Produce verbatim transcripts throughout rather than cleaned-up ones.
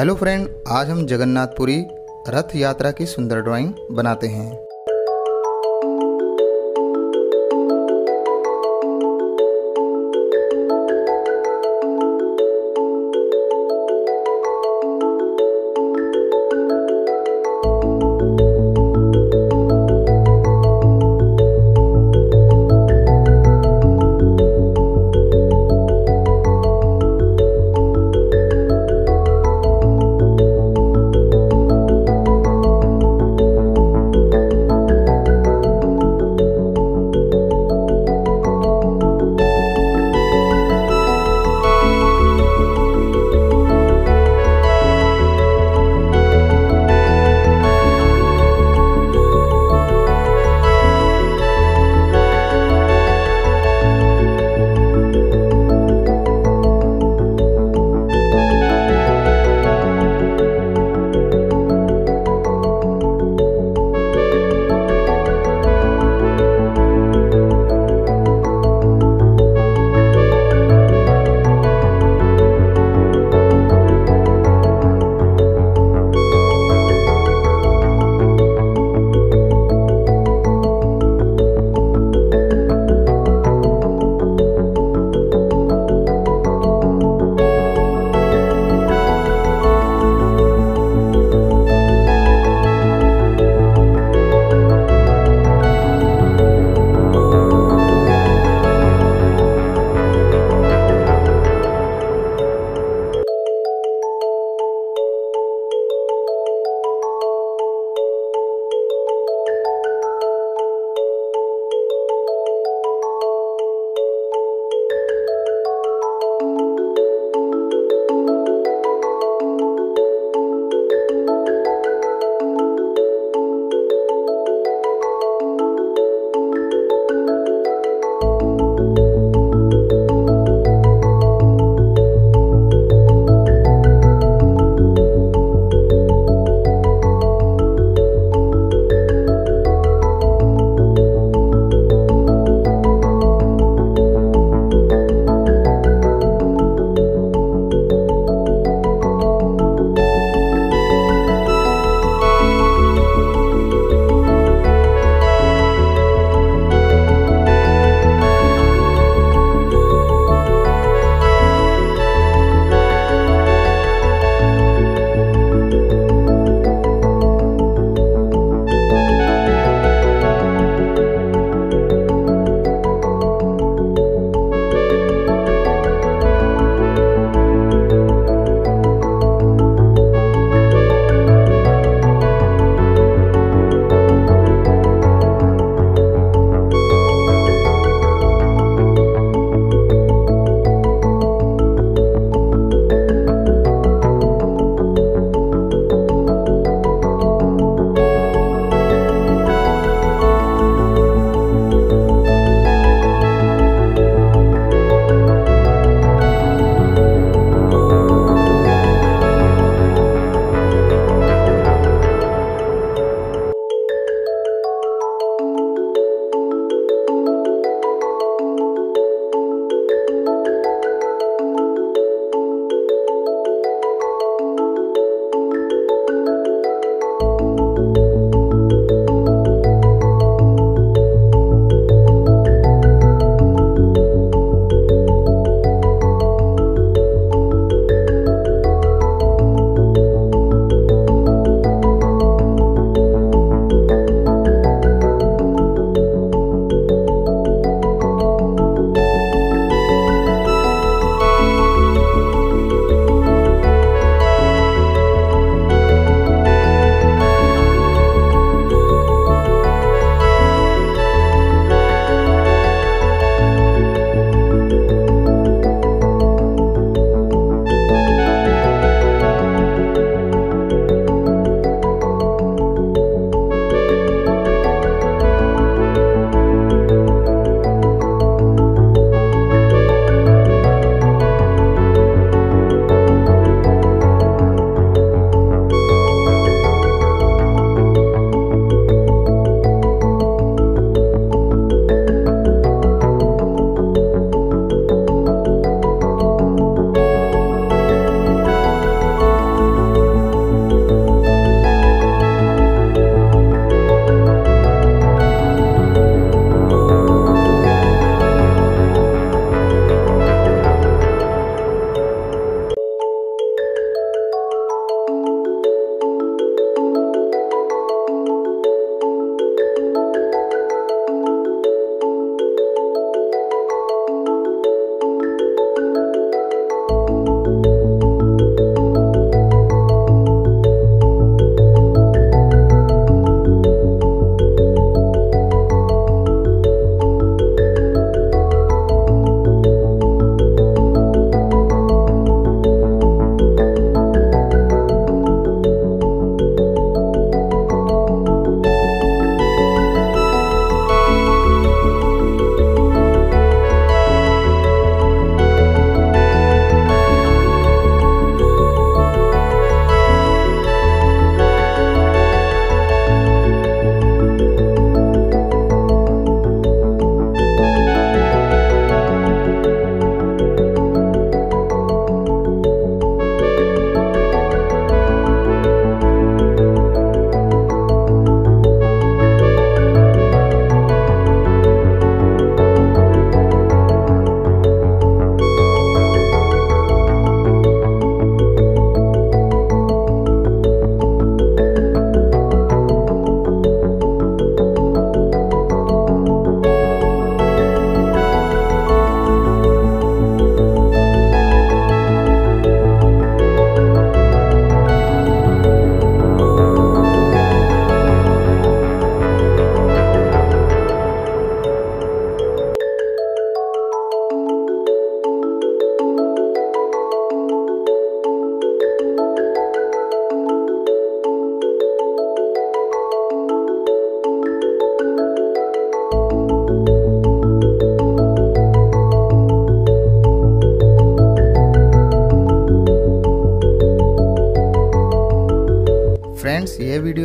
Hello friend, आज हम जगन्नाथपुरी रथ यात्रा की सुंदर ड्राइंग बनाते हैं।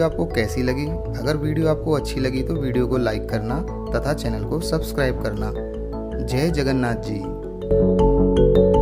वीडियो आपको कैसी लगी। अगर वीडियो आपको अच्छी लगी तो वीडियो को लाइक करना तथा चैनल को सब्सक्राइब करना। जय जगन्नाथ जी।